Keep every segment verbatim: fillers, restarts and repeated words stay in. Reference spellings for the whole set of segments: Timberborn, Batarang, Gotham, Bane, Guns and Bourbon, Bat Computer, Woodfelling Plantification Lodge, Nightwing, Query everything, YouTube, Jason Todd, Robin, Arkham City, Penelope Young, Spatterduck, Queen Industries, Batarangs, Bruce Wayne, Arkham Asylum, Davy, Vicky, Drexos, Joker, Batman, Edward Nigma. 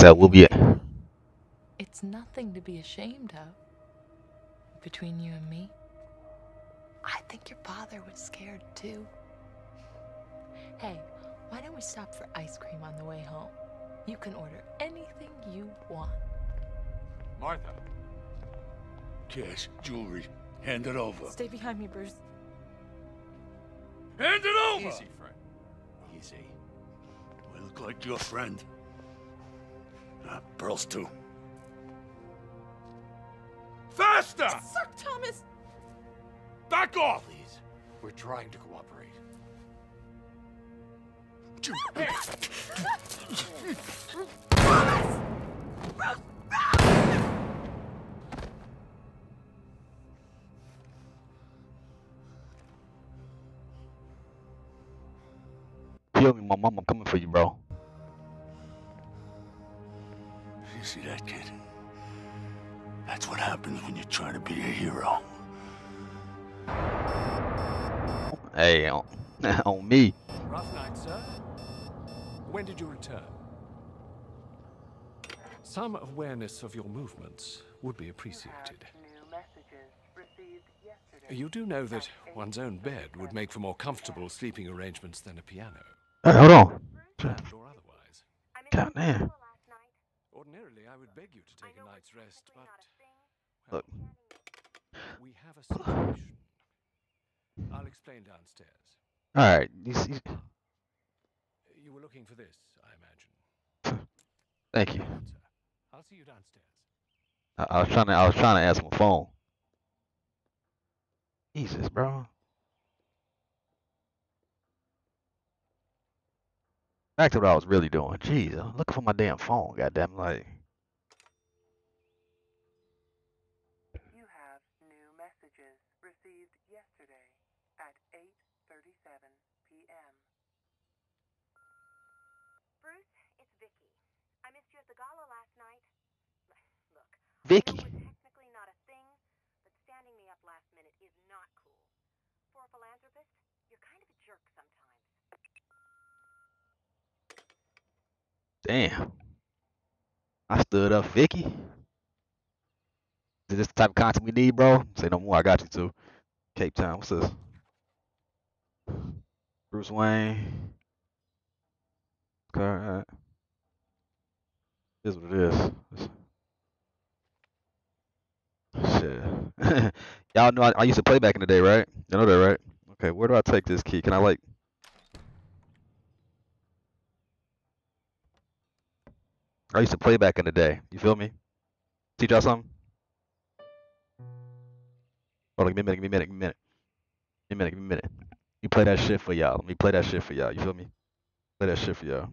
so we'll be... It's nothing to be ashamed of. Between you and me, I think your father was scared too. Hey, why don't we stop for ice cream on the way home? You can order anything you want. Martha. Cash, jewelry. Hand it over. Stay behind me, Bruce. Hand it over! Easy, friend. Easy. Do I look like your friend? Ah, Pearls, too. Faster! Sir Thomas! Back off! Please. We're trying to cooperate. Thomas! Bruce! Kill me, my mom, I'm coming for you, bro. You see that, kid? That's what happens when you try to be a hero. Hey, on, on me. Rough night, sir. When did you return? Some awareness of your movements would be appreciated. You do know that one's own bed would make for more comfortable sleeping arrangements than a piano. Hey, hold on. God damn. Ordinarily, I would beg you to take a night's rest, but well, look, we have a situation. I'll explain downstairs. All right. You were looking for this, I imagine. Thank you. I'll see you downstairs. I, I was trying to. I was trying to answer my phone. Jesus, bro. Back to what I was really doing. Jeez, I'm looking for my damn phone. Goddamn, like. You have new messages received yesterday at eight thirty-seven p m Bruce, it's Vicky. I missed you at the gala last night. Look, Vicky. I know it was technically not a thing, but standing me up last minute is not cool. For a philanthropist, you're kind of a jerk sometimes. Damn. I stood up, Vicky. Is this the type of content we need, bro? Say no more, I got you too. Cape Town, what's this? Bruce Wayne. Okay, alright. Here's what it is. Shit. Y'all know I, I used to play back in the day, right? You know that, right? Okay, where do I take this key? Can I, like... I used to play back in the day. You feel me? Teach y'all something? Hold on, give me a minute, give me a minute, give me a minute. Give me a minute, give me a minute. You play that shit for y'all. Let me play that shit for y'all. You feel me? Play that shit for y'all.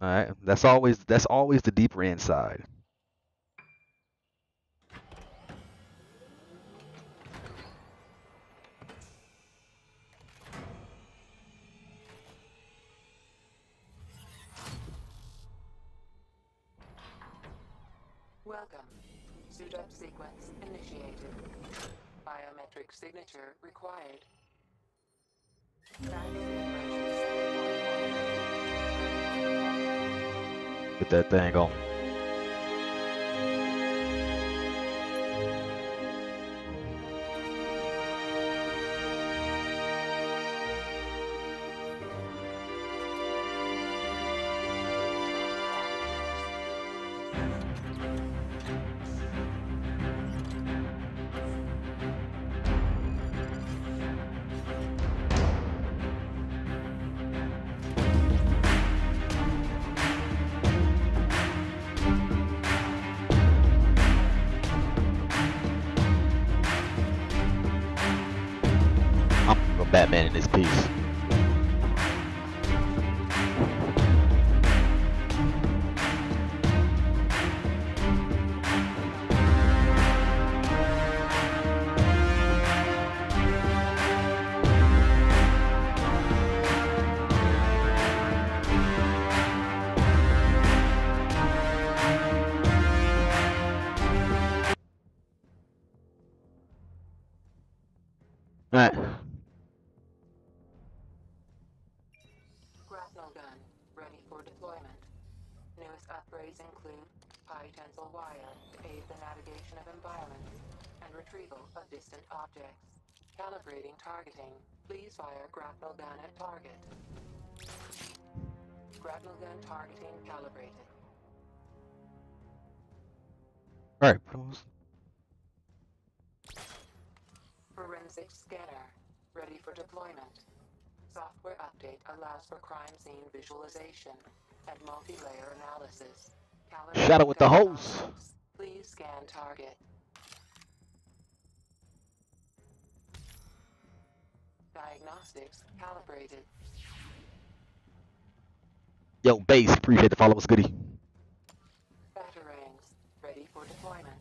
Alright, that's always that's always the deeper inside. Welcome. Suit-up sequence initiated. Biometric signature required. Get that thing on. Batman in his piece. gun, ready for deployment. Newest upgrades include high-tensile wire to aid the navigation of environments and retrieval of distant objects. Calibrating targeting. Please fire grapnel gun at target. Grapnel gun targeting calibrated. All right, please. Forensic scanner, ready for deployment. Software update allows for crime scene visualization and multi-layer analysis. Calibrate. Shot it with the hose. Please scan target. Diagnostics calibrated. Yo, base, appreciate the follow-ups, goodie. Batarangs, ready for deployment.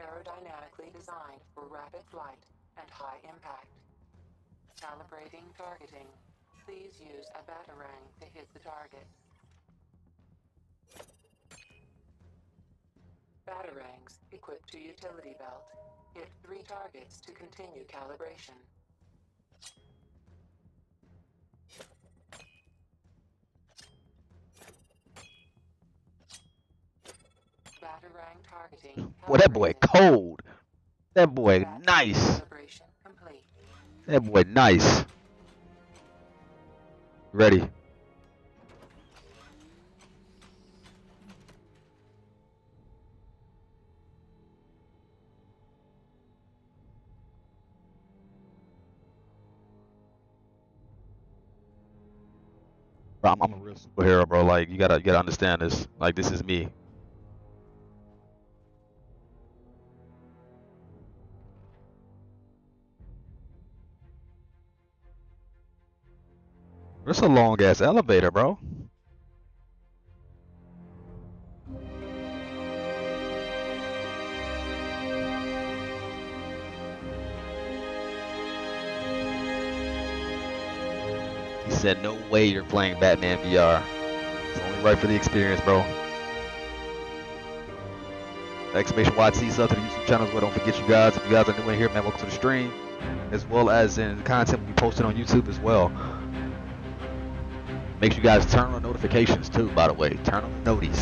Aerodynamically designed for rapid flight and high impact. Calibrating targeting. Please use a batarang to hit the target. Batarangs equipped to utility belt. Hit three targets to continue calibration. Batarang targeting. Boy, that boy cold. That boy nice. That boy nice. Ready. Bro, I'm, I'm a real superhero, bro. Like, you gotta, you gotta understand this. Like, this is me. It's a long ass elevator, bro. He said, "No way you're playing Batman V R. It's only right for the experience, bro." Exclamation Y T sub to the YouTube channels. Well, don't forget you guys. If you guys are new in here, man, welcome to the stream, as well as in content we posted on YouTube as well. Make sure you guys turn on notifications too, by the way. Turn on noties.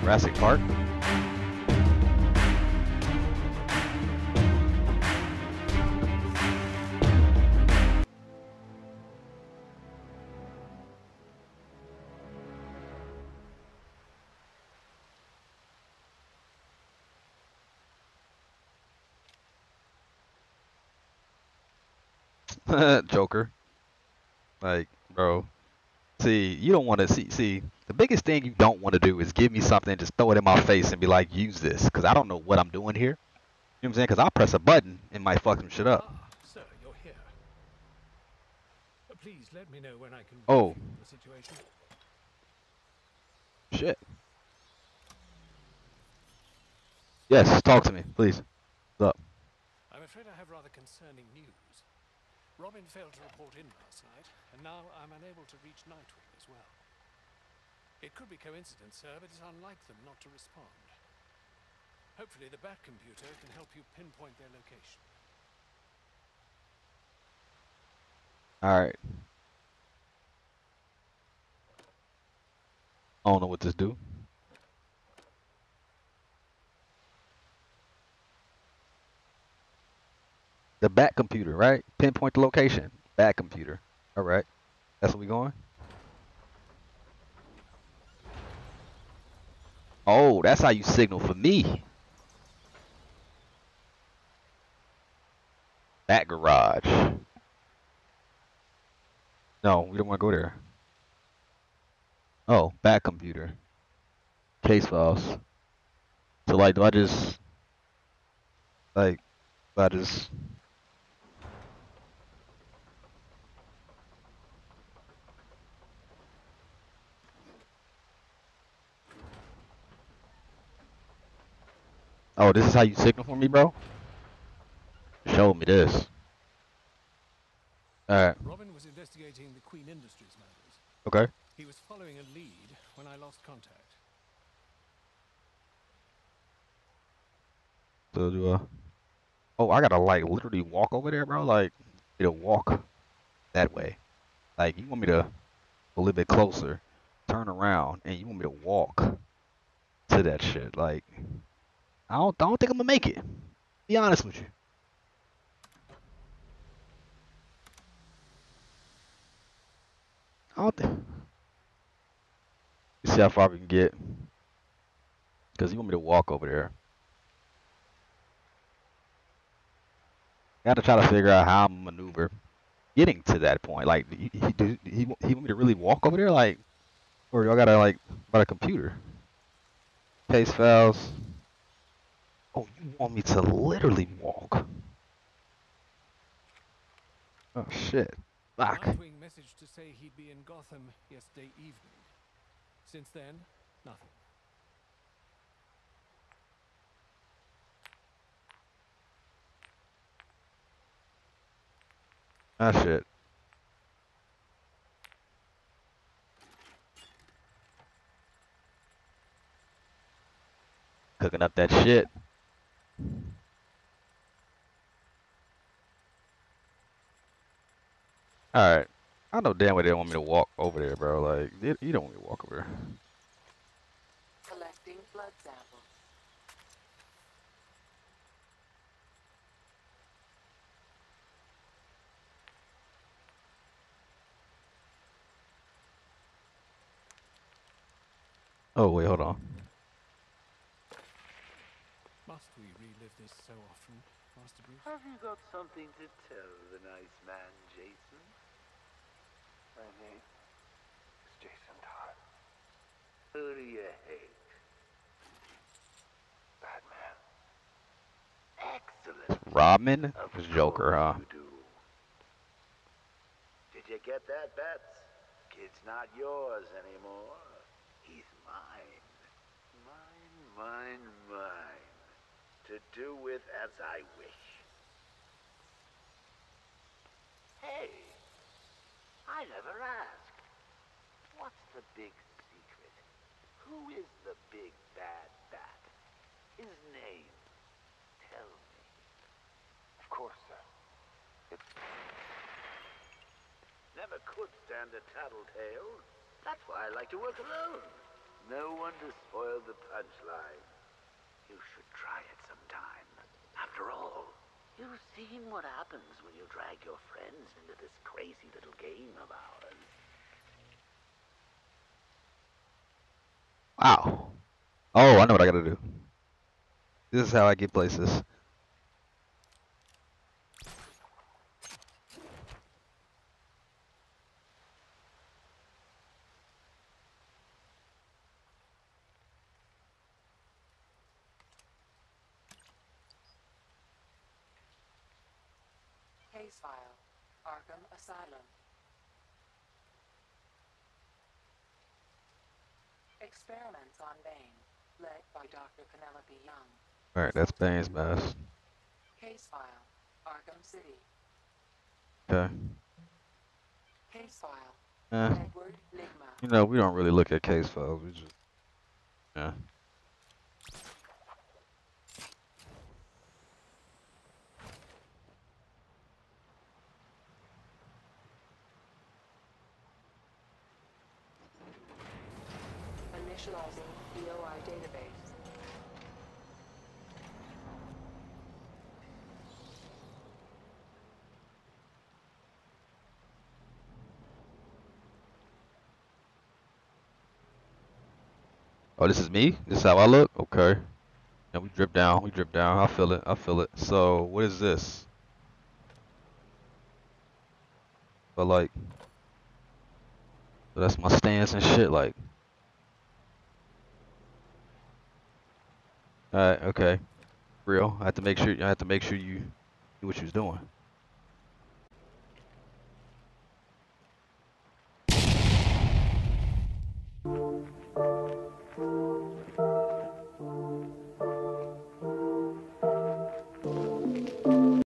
Jurassic Park. Joker, like, bro, see, you don't want to see see the biggest thing you don't want to do is give me something and just throw it in my face and be like, use this, because I don't know what I'm doing here. You know what I'm saying? Because I'll press a button and might fuck some shit up. Ah, sir, you're here. Please let me know when I can. Oh, the situation. Shit. Yes, talk to me, please. What's up? I'm afraid I have rather concerning news. Robin failed to report in last night, and now I'm unable to reach Nightwing as well. It could be coincidence, sir, but it's unlike them not to respond. Hopefully the Bat Computer can help you pinpoint their location. Alright. I don't know what this do. The Bat Computer, right? Pinpoint the location. Bat Computer. All right. That's where we going? Oh, that's how you signal for me. Bat garage. No, we don't want to go there. Oh, Bat Computer. Case files. So, like, do I just... Like, do I just... Oh, this is how you signal for me, bro? Show me this. Alright. Robin was investigating the Queen Industries matters. Okay. He was following a lead when I lost contact. Little do I. Oh, I gotta like literally walk over there, bro. Like, you know, walk that way. Like, you want me to a little bit closer, turn around, and you want me to walk to that shit. Like, I don't, I don't think I'm gonna make it. Be honest with you. I don't think. See how far we can get. Because you want me to walk over there. Got to try to figure out how I'm maneuver getting to that point. Like, he, he, he, he want me to really walk over there? Like, or do I got to, like, buy a computer? Paste files. Oh, you want me to literally walk? Oh, shit. Fuck. Nightwing message to say he'd be in Gotham yesterday evening. Since then, nothing. Ah, shit. Cooking up that shit. Alright. I know damn well they don't want me to walk over there, bro. Like, they, you don't want me to walk over there. Collecting blood samples. Oh, wait, hold on. Must we relive this so often, Master Bruce? Have you got something to tell the nice man, Jason? My name is Jason Todd. Who do you hate? Batman. Excellent. Robin? That was Joker, huh? Did you get that, Bats? Kid's not yours anymore. He's mine. Mine, mine, mine. To do with as I wish. Hey. I never asked. What's the big secret? Who is the big bad bat? His name. Tell me. Of course, sir. It's... Never could stand a tattletale. That's why I like to work alone. No one to spoil the punchline. You should try it sometime. After all, you've seen what happens when you drag your friends into this crazy little game of ours. Wow. Oh, I know what I gotta do. This is how I get places. File, Arkham Asylum. Experiments on Bane, led by Doctor Penelope Young. Alright, that's Bane's mask. Case file, Arkham City. Okay. Case file, eh. Edward Nigma. You know, we don't really look at case files, we just... Yeah. Initializing the O I database. Oh, this is me? This is how I look? Okay. And we drip down, we drip down. I feel it, I feel it. So, what is this? But like, so that's my stance and shit, like. Alright, okay. Real. I have to make sure I have to make sure you do what you was doing.